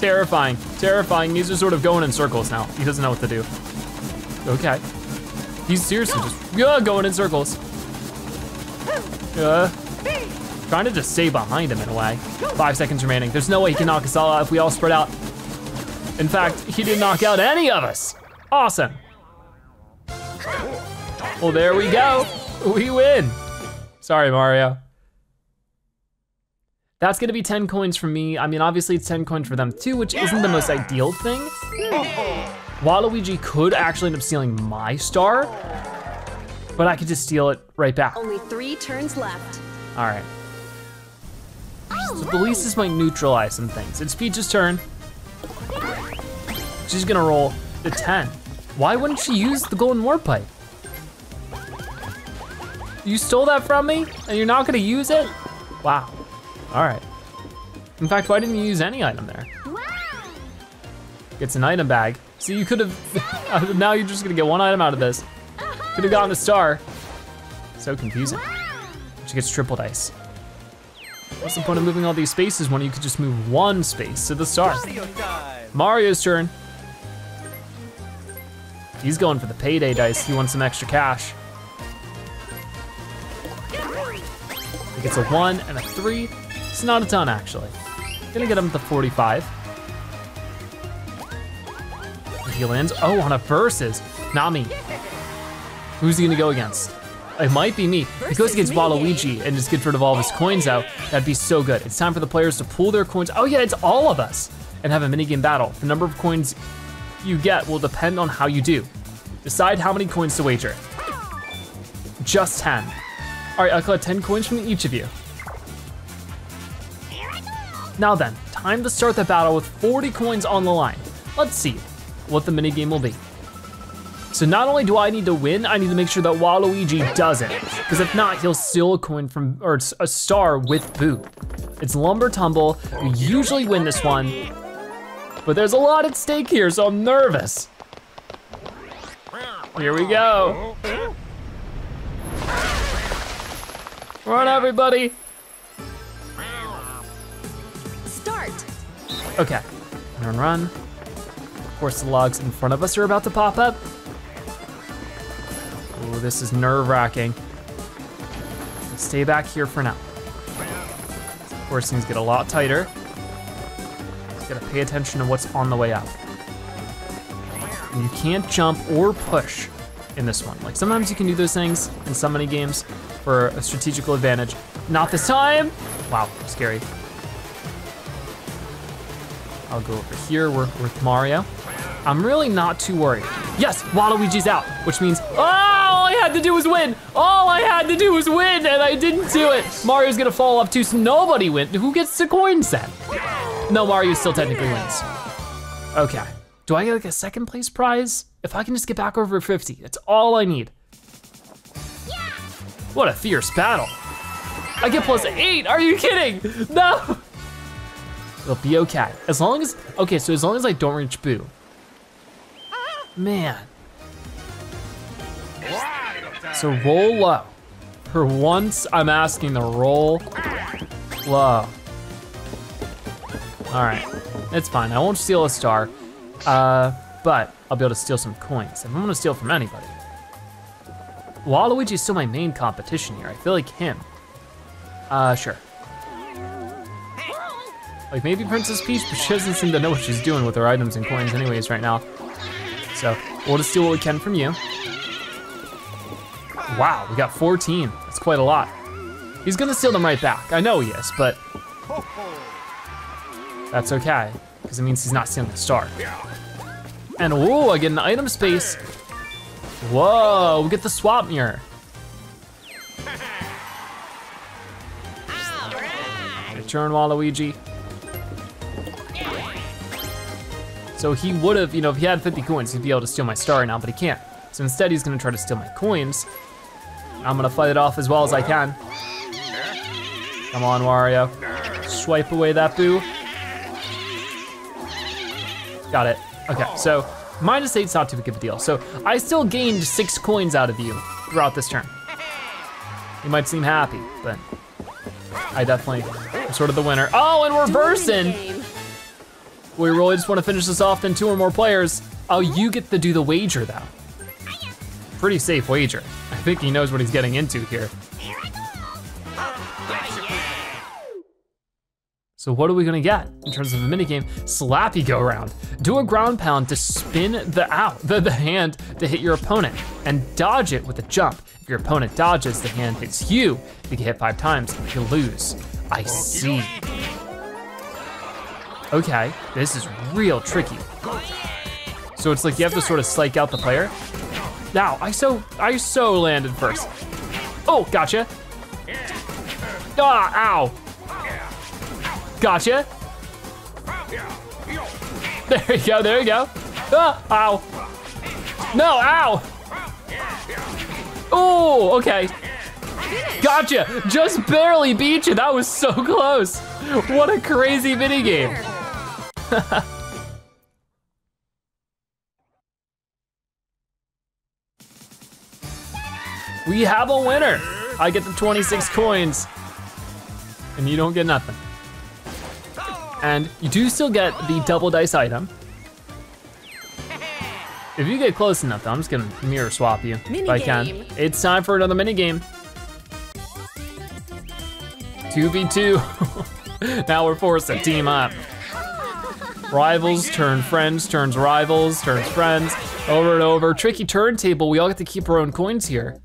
Terrifying, terrifying. These are sort of going in circles now. He doesn't know what to do. Okay. He's seriously just going in circles. Trying to just stay behind him in a way. 5 seconds remaining. There's no way he can knock us all out if we all spread out. In fact, he didn't knock out any of us. Awesome. Well, there we go. We win. Sorry, Mario. That's gonna be 10 coins for me. I mean, obviously it's 10 coins for them too, which isn't the most ideal thing. Waluigi could actually end up stealing my star, but I could just steal it right back. Only 3 turns left. All right. So the Lisa's might neutralize some things. It's Peach's turn. She's gonna roll the 10. Why wouldn't she use the golden warp pipe? You stole that from me and you're not gonna use it? Wow. All right. In fact, why didn't you use any item there? Gets an item bag. So you could have, now you're just gonna get one item out of this. Could have gotten a star. So confusing. She gets triple dice. What's the point of moving all these spaces when you could just move one space to the star? Mario's turn. He's going for the payday dice. He wants some extra cash. He gets a 1 and a 3. It's not a ton, actually. Gonna get him to 45. He lands, oh, on a versus. Not me. Who's he gonna go against? It might be me. He goes against Waluigi and just gets rid of all of his coins out. That'd be so good. It's time for the players to pull their coins. Oh yeah, it's all of us. And have a minigame battle. The number of coins you get will depend on how you do. Decide how many coins to wager. Just 10. All right, I'll collect 10 coins from each of you. Now then, time to start the battle with 40 coins on the line. Let's see what the minigame will be. So not only do I need to win, I need to make sure that Waluigi doesn't, because if not, he'll steal a coin from, or a star with Boo. It's Lumber Tumble, you usually win this one, but there's a lot at stake here, so I'm nervous. Here we go. Run, everybody. Okay, run, run. Of course, the logs in front of us are about to pop up. Oh, this is nerve-wracking. Stay back here for now. Of course, things get a lot tighter. Just gotta pay attention to what's on the way up. And you can't jump or push in this one. Like, sometimes you can do those things in so many games for a strategical advantage. Not this time. Wow, scary. I'll go over here, we're with Mario. I'm really not too worried. Yes, Waluigi's out, which means, oh, all I had to do was win. All I had to do was win, and I didn't do it. Mario's gonna fall up too, so nobody wins. Who gets the coin set? No, Mario still technically wins. Okay, do I get like a second place prize? If I can just get back over 50, that's all I need. Yeah. What a fierce battle. I get +8, are you kidding? No. It'll be okay, as long as, okay, so as long as I don't reach Boo. Man. So roll low. For once, I'm asking to roll low. All right, that's fine. I won't steal a star, but I'll be able to steal some coins. And I'm gonna steal from anybody. Waluigi's still my main competition here. I feel like him. Sure. Like maybe Princess Peach, but she doesn't seem to know what she's doing with her items and coins anyways right now. So we'll just do what we can from you. Wow, we got 14. That's quite a lot. He's gonna steal them right back. I know he is, but that's okay, because it means he's not stealing the star. And whoa, I get an item space. Whoa, we get the swap mirror. Turn Waluigi. So he would have, you know, if he had 50 coins, he'd be able to steal my star right now, but he can't. So instead, he's gonna try to steal my coins. I'm gonna fight it off as well as I can. Come on, Wario. Swipe away that Boo. Got it. Okay, so -8's not too big of a deal. So I still gained 6 coins out of you throughout this turn. You might seem happy, but I definitely am sort of the winner. Oh, and we're versing. We really just want to finish this off in 2 or more players. Oh, you get to do the wager though. Pretty safe wager. I think he knows what he's getting into here. So what are we gonna get in terms of a minigame? Slappy go round. Do a ground pound to spin the hand to hit your opponent and dodge it with a jump. If your opponent dodges, the hand hits you. If you get hit 5 times, you lose. I see. Okay, this is real tricky. So it's like you have to sort of psych out the player. Now, I so landed first. Oh, gotcha. Ah, ow. Gotcha. There you go, there you go. Ah, ow. No, ow. Oh, okay. Gotcha, just barely beat you. That was so close. What a crazy mini game. We have a winner. I get the 26 coins and you don't get nothing. And you do still get the double dice item. If you get close enough, though, I'm just gonna mirror swap you if I can. It's time for another mini game. 2v2. Now we're forced to team up. Rivals turn friends, turns rivals, turns friends, over and over. Tricky turntable, we all get to keep our own coins here.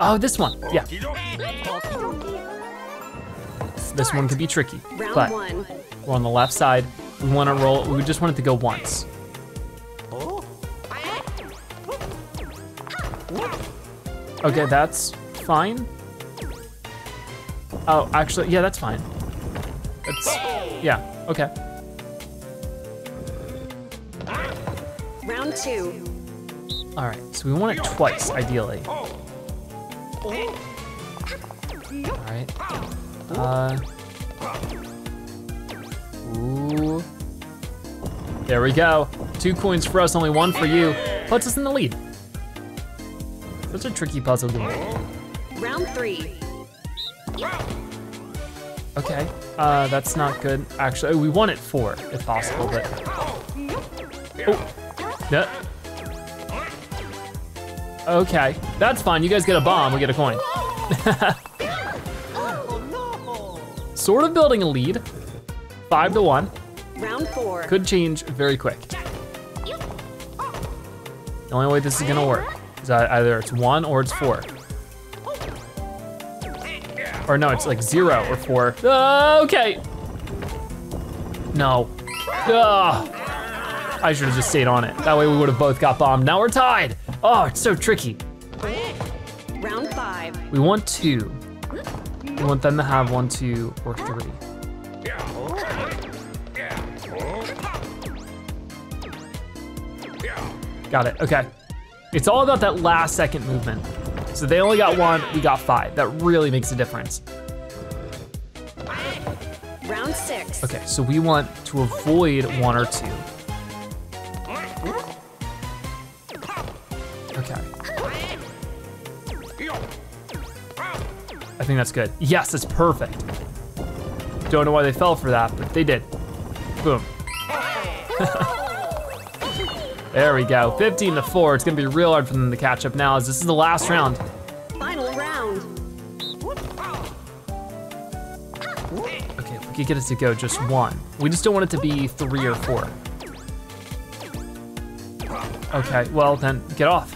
Oh, this one, yeah. This one could be tricky, but we're on the left side. We wanna roll, we just want it to go once. Okay, that's fine. Oh, actually, yeah, that's fine. That's, yeah, okay. Round 2. All right, so we want it twice, ideally. All right. Ooh. There we go. 2 coins for us, only 1 for you. Puts us in the lead. Such a tricky puzzle game. Round 3. Okay, that's not good. Actually, we want it 4, if possible, but. Oh, yeah. Okay, that's fine. You guys get a bomb, we get a coin. Sort of building a lead, 5-1. Round 4. Could change very quick. The only way this is gonna work. Either it's 1 or it's 4. Or no, it's like 0 or 4. Okay. No. I should have just stayed on it. That way we would have both got bombed. Now we're tied. Oh, it's so tricky. Round 5. We want 2. We want them to have 1, 2, or 3. Got it, okay. It's all about that last second movement. So they only got 1, we got 5. That really makes a difference. Round 6. Okay, so we want to avoid 1 or 2. Okay. I think that's good. Yes, that's perfect. Don't know why they fell for that, but they did. Boom. There we go, 15-4. It's gonna be real hard for them to catch up now as this is the last round. Final round. Okay, we could get it to go just 1. We just don't want it to be 3 or 4. Okay, well then, get off.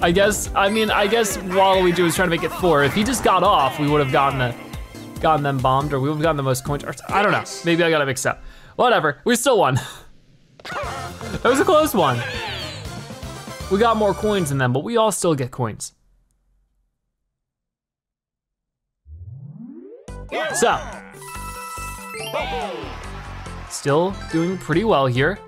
I mean, Waluigi was trying to make it 4. If he just got off, we would have gotten them bombed, or we would have gotten the most coins. I don't know, maybe I got it mixed up. Whatever, we still won. That was a close one. We got more coins than them, but we all still get coins. So, still doing pretty well here.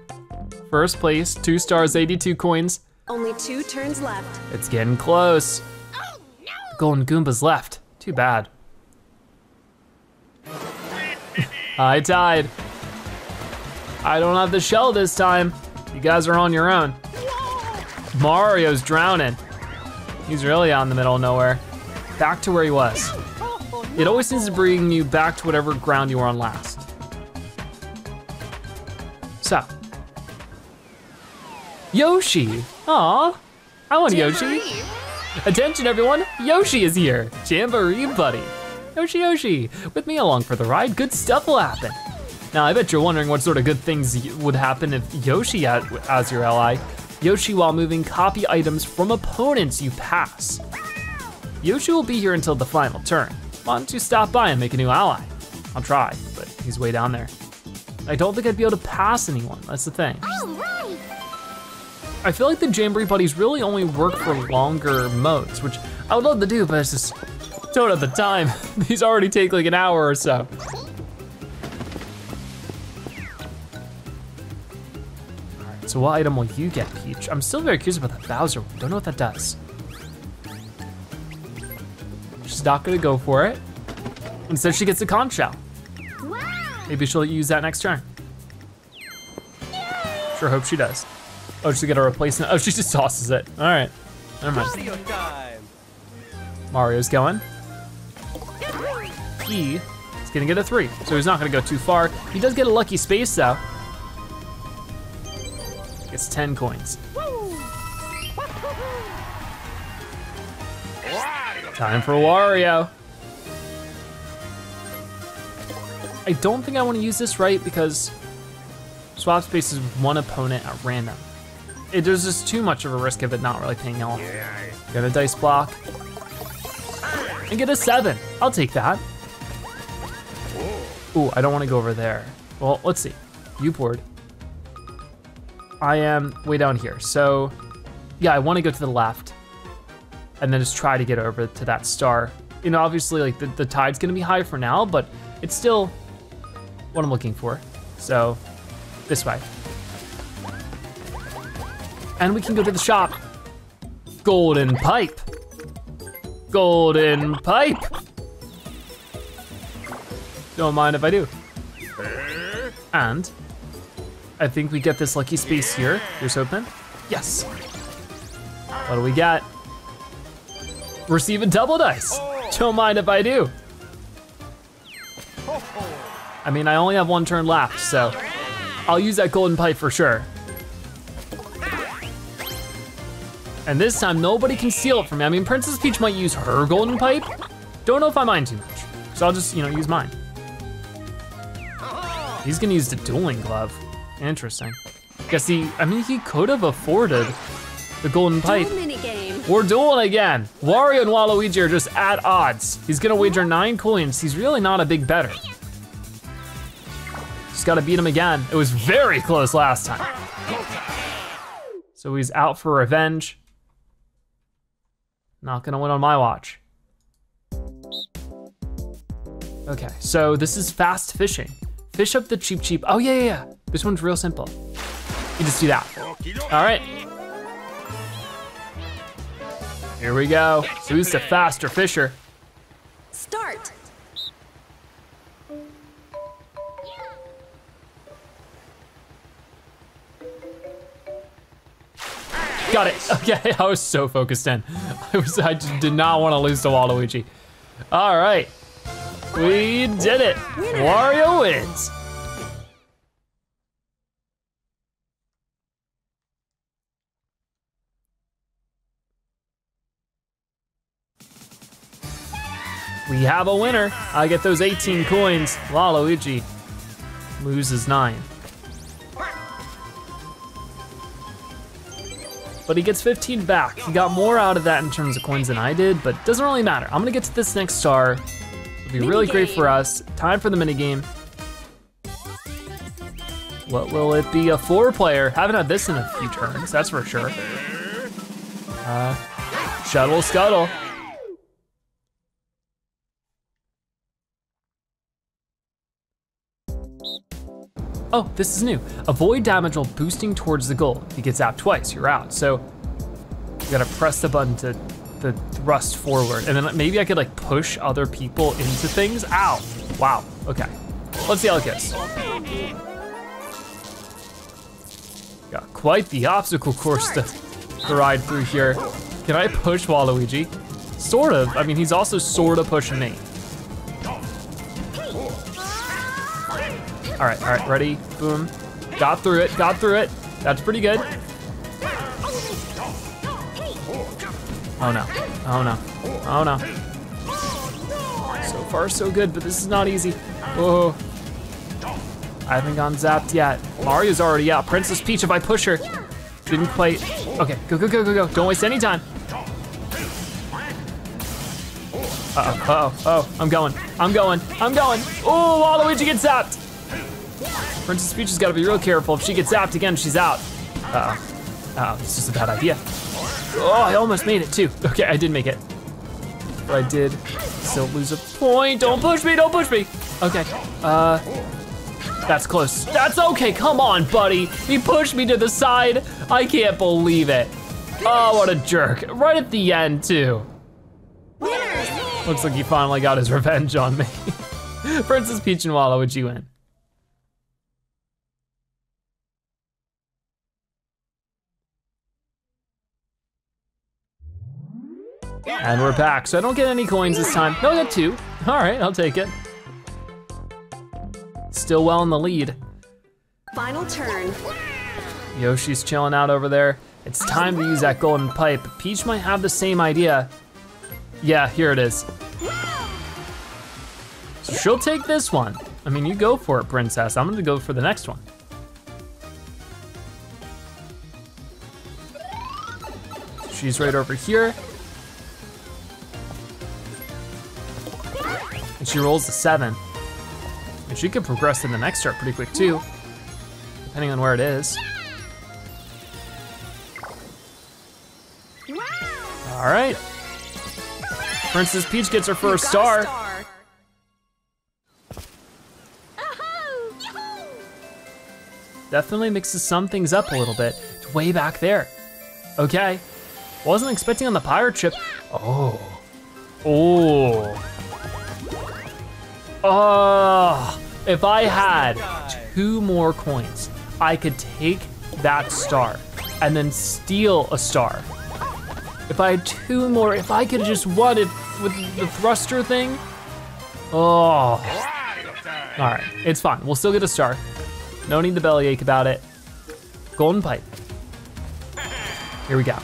First place, 2 stars, 82 coins. Only 2 turns left. It's getting close. Oh, no. Golden Goomba's left, too bad. I died. I don't have the shell this time. You guys are on your own. Mario's drowning. He's really out in the middle of nowhere. Back to where he was. It always seems to bring you back to whatever ground you were on last. So. Yoshi, aw, I want Jamboree. Yoshi. Attention everyone, Yoshi is here. Jamboree buddy. Yoshi, with me along for the ride, good stuff will happen. Now, I bet you're wondering what sort of good things would happen if Yoshi had as your ally. Yoshi, while moving, copy items from opponents you pass. Yoshi will be here until the final turn. Why don't you stop by and make a new ally? I'll try, but he's way down there. I don't think I'd be able to pass anyone, that's the thing. I feel like the Jamboree buddies really only work for longer modes, which I would love to do, but I just don't have the time. These already take like an hour or so. So what item will you get, Peach? I'm still very curious about that Bowser one. Don't know what that does. She's not gonna go for it. Instead, she gets a conch shell. Maybe she'll use that next turn. Sure hope she does. Oh, she'll get a replacement. Oh, she just tosses it. All right, never mind. Mario's going. He is gonna get a 3, so he's not gonna go too far. He does get a lucky space though. It's 10 coins. Time for Wario. I don't think I want to use this right because swap spaces with 1 opponent at random. There's just too much of a risk of it not really paying off. Got a dice block. And get a 7. I'll take that. Ooh, I don't want to go over there. Well, let's see. You board. I am way down here. So yeah, I want to go to the left and then just try to get over to that star. You know, obviously like the tide's gonna be high for now, but it's still what I'm looking for. So this way. And we can go to the shop. Golden pipe. Golden pipe. Don't mind if I do. And I think we get this lucky space here. Here's hoping. Yes. What do we get? Receive a double dice. Don't mind if I do. I mean, I only have 1 turn left, so I'll use that golden pipe for sure. And this time, nobody can steal it from me. I mean, Princess Peach might use her golden pipe. Don't know if I mind too much. So I'll just, you know, use mine. He's gonna use the dueling glove. Interesting. Guess he, I mean, he could have afforded the golden pipe. We're dueling again. Wario and Waluigi are just at odds. He's gonna wager 9 coins. He's really not a big better. Just gotta beat him again. It was very close last time. So he's out for revenge. Not gonna win on my watch. Okay, so this is fast fishing. Fish up the cheap cheap. Oh yeah. This one's real simple. You just do that. All right. Here we go. Who's the faster fisher? Start. Got it. Okay, I was so focused in. I just did not want to lose to Waluigi. All right. We did it. Wario wins. We have a winner. I get those 18 coins. Waluigi loses 9. But he gets 15 back. He got more out of that in terms of coins than I did, but doesn't really matter. I'm gonna get to this next star. It'll be really great for us. Time for the minigame. What will it be? A 4-player. Haven't had this in a few turns, that's for sure. Shuttle Scuttle. Oh, this is new. Avoid damage while boosting towards the goal. If he gets out twice, you're out. So you gotta press the button to thrust forward. And then maybe I could like push other people into things. Ow, wow, okay. Let's see how it goes. Got quite the obstacle course to ride through here. Can I push Waluigi? Sort of, I mean, he's also sort of pushing me. All right, ready, boom. Got through it. That's pretty good. Oh no. So far so good, but this is not easy. Whoa. I haven't gotten zapped yet. Mario's already out. Princess Peach, if I push her, didn't quite. Okay, go. Don't waste any time. Uh-oh, I'm going. Oh, Waluigi gets zapped. Princess Peach has got to be real careful. If she gets zapped again, she's out. Uh-oh, this is a bad idea. Oh, I almost made it too. Okay, I did make it. But I did still lose a point. Don't push me. Okay, that's close. That's okay, come on, buddy. He pushed me to the side. I can't believe it. Oh, what a jerk. Right at the end too. Looks like he finally got his revenge on me. Princess Peach and Waluigi win. And we're back, so I don't get any coins this time. No, I got 2. All right, I'll take it. Still well in the lead. Final turn. Yoshi's chilling out over there. It's time to use that golden pipe. Peach might have the same idea. Yeah, here it is. So she'll take this one. I mean, you go for it, princess. I'm gonna go for the next one. She's right over here. And she rolls a 7. And she could progress in the next start pretty quick too, depending on where it is. All right. Princess Peach gets her first star. Definitely mixes some things up a little bit. It's way back there. Okay. Wasn't expecting on the pirate ship. Oh, if I had 2 more coins, I could take that star and then steal a star. If I had 2 more, if I could have just won it with the thruster thing. Oh, all right, it's fine. We'll still get a star. No need to bellyache about it. Golden pipe. Here we go.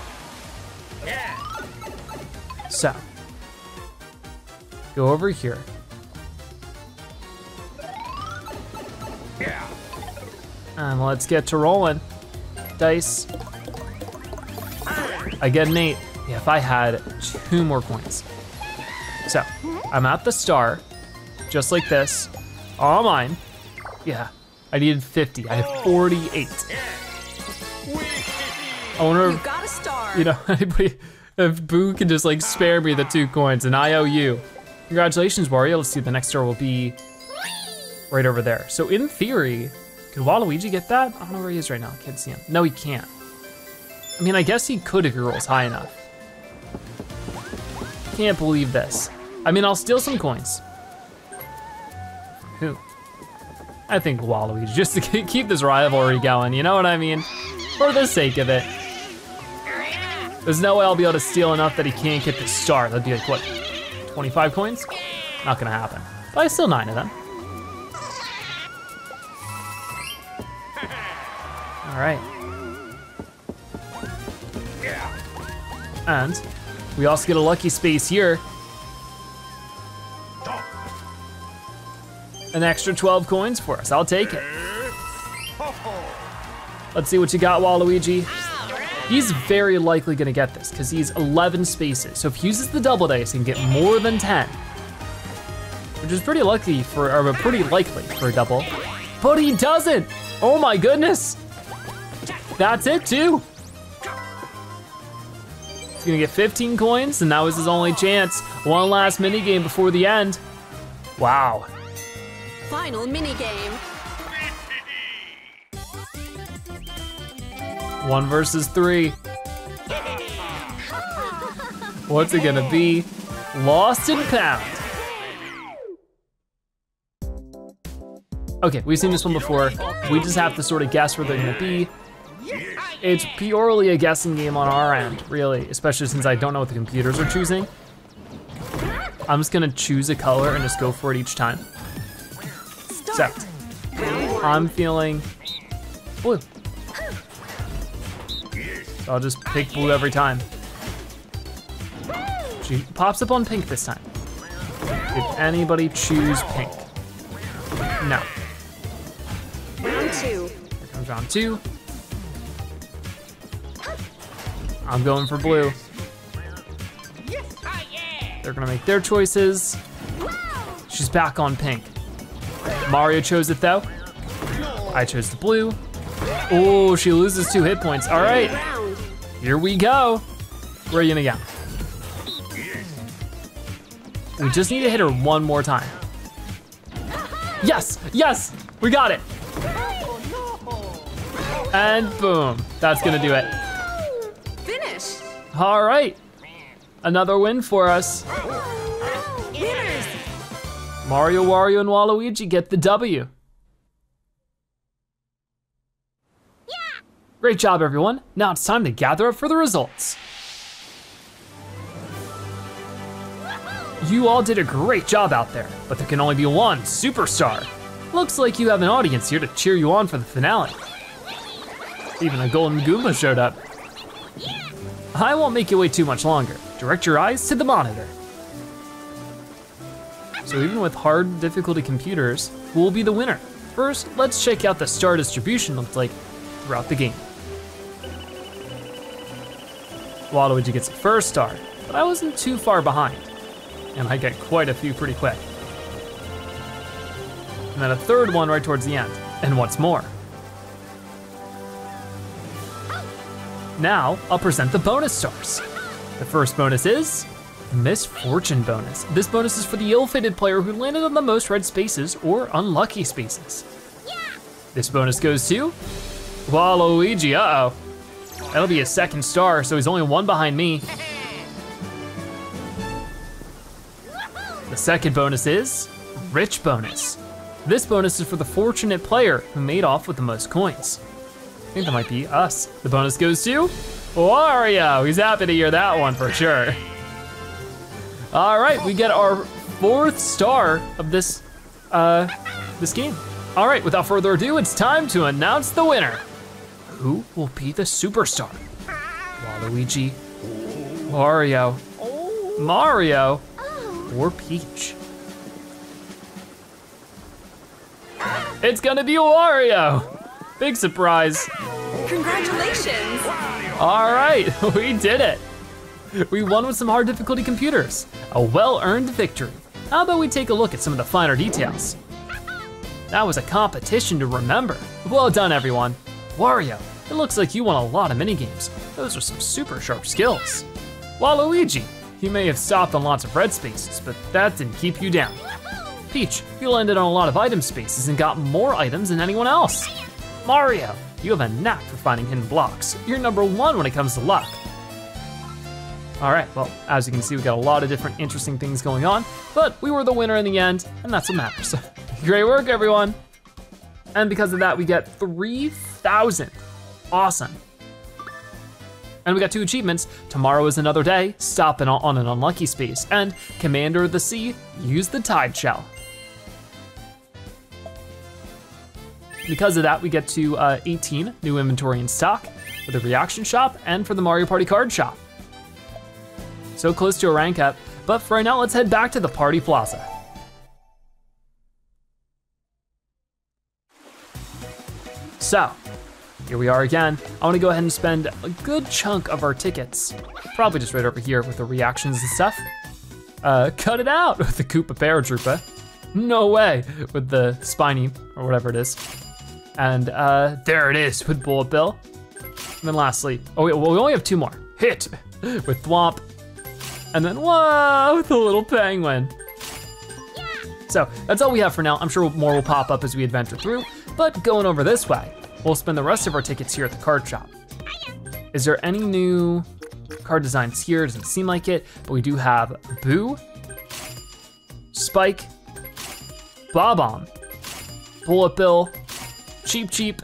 So, go over here. And let's get to rolling. Dice. I get an 8. Yeah, if I had 2 more coins. So, I'm at the star, just like this, all mine. Yeah, I needed 50. I have 48. I wonder if, got a star. You know, anybody, if Boo can just like spare me the 2 coins, and I owe you. Congratulations, Wario. Let's see, the next star will be right over there. So in theory, could Waluigi get that? I don't know where he is right now, I can't see him. No, he can't. I mean, I guess he could if he rolls high enough. Can't believe this. I mean, I'll steal some coins. Who? I think Waluigi, just to keep this rivalry going, you know what I mean? For the sake of it. There's no way I'll be able to steal enough that he can't get the star. That'd be like, what, 25 coins? Not gonna happen. But I steal 9 of them. All right. And we also get a lucky space here. An extra 12 coins for us, I'll take it. Let's see what you got, Waluigi. He's very likely gonna get this because he's 11 spaces. So if he uses the double dice and can get more than 10, which is pretty lucky for, or pretty likely for a double, but he doesn't. Oh my goodness. That's it too. He's gonna get 15 coins and that was his only chance. One last mini game before the end. Wow. Final mini game. 1 versus 3. What's it gonna be? Lost and found. Okay, we've seen this one before. We just have to sort of guess where they're gonna be. It's purely a guessing game on our end, really, especially since I don't know what the computers are choosing. I'm just gonna choose a color and just go for it each time. Except, I'm feeling blue. I'll just pick blue every time. She pops up on pink this time. Did anybody choose pink? No. Round 2. Here comes round 2. I'm going for blue. They're gonna make their choices. She's back on pink. Mario chose it though. I chose the blue. Oh, she loses 2 hit points. All right, here we go. Where are you gonna go? We just need to hit her 1 more time. Yes, yes, we got it. And boom, that's gonna do it. Finish. All right, another win for us. Mario, Wario, and Waluigi get the W. Yeah. Great job, everyone. Now it's time to gather up for the results. You all did a great job out there, but there can only be 1 superstar. Looks like you have an audience here to cheer you on for the finale. Even a golden Goomba showed up. Yeah. I won't make you wait too much longer. Direct your eyes to the monitor. So even with hard difficulty computers, who will be the winner? First, let's check out the star distribution looks like throughout the game. Waluigi gets the 1st star, but I wasn't too far behind. And I get quite a few pretty quick. And then a 3rd one right towards the end. And what's more? Now, I'll present the bonus stars. The 1st bonus is Misfortune bonus. This bonus is for the ill-fated player who landed on the most red spaces or unlucky spaces. Yeah. This bonus goes to Waluigi, uh-oh. That'll be his 2nd star, so he's only 1 behind me. The 2nd bonus is Rich bonus. This bonus is for the fortunate player who made off with the most coins. I think that might be us. The bonus goes to Wario. He's happy to hear that one for sure. All right, we get our 4th star of this this game. All right, without further ado, it's time to announce the winner. Who will be the superstar? Waluigi, Wario, Mario, or Peach? It's gonna be Wario. Big surprise. Congratulations. All right, we did it. We won with some hard difficulty computers. A well-earned victory. How about we take a look at some of the finer details? That was a competition to remember. Well done, everyone. Wario, it looks like you won a lot of minigames. Those are some super sharp skills. Waluigi, you may have stopped on lots of red spaces, but that didn't keep you down. Peach, you landed on a lot of item spaces and got more items than anyone else. Mario, you have a knack for finding hidden blocks. You're #1 when it comes to luck. All right, well, as you can see, we got a lot of different interesting things going on, but we were the winner in the end, and that's what matters. Great work, everyone. And because of that, we get 3,000. Awesome. And we got 2 achievements. Tomorrow is another day, stop on an unlucky space, and Commander of the Sea, use the tide shell. Because of that, we get to 18, new inventory in stock, for the reaction shop and for the Mario Party card shop. So close to a rank up, but for right now, let's head back to the Party Plaza. So, here we are again. I wanna go ahead and spend a good chunk of our tickets, probably just right over here with the reactions and stuff. Cut it out with the Koopa Paratroopa. No way, with the Spiny, or whatever it is. And there it is with Bullet Bill. And then lastly, oh wait, well, we only have 2 more. Hit with Thwomp. And then, whoa, the little penguin. Yeah. So that's all we have for now. I'm sure more will pop up as we adventure through, but going over this way, we'll spend the rest of our tickets here at the card shop. Is there any new card designs here? Doesn't seem like it, but we do have Boo, Spike, Bob-omb, Bullet Bill, Cheep Cheep,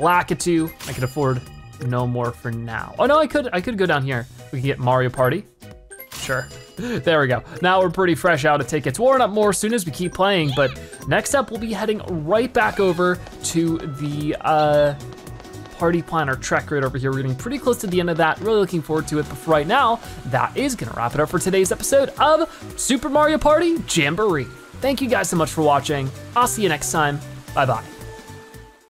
Lakitu. I could afford no more for now. Oh no, I could go down here. We can get Mario Party. Sure, there we go. Now we're pretty fresh out of tickets. We'll run up more as soon as we keep playing, but next up we'll be heading right back over to the Party Planner Trek right over here. We're getting pretty close to the end of that, really looking forward to it, but for right now, that is gonna wrap it up for today's episode of Super Mario Party Jamboree. Thank you guys so much for watching. I'll see you next time, bye-bye.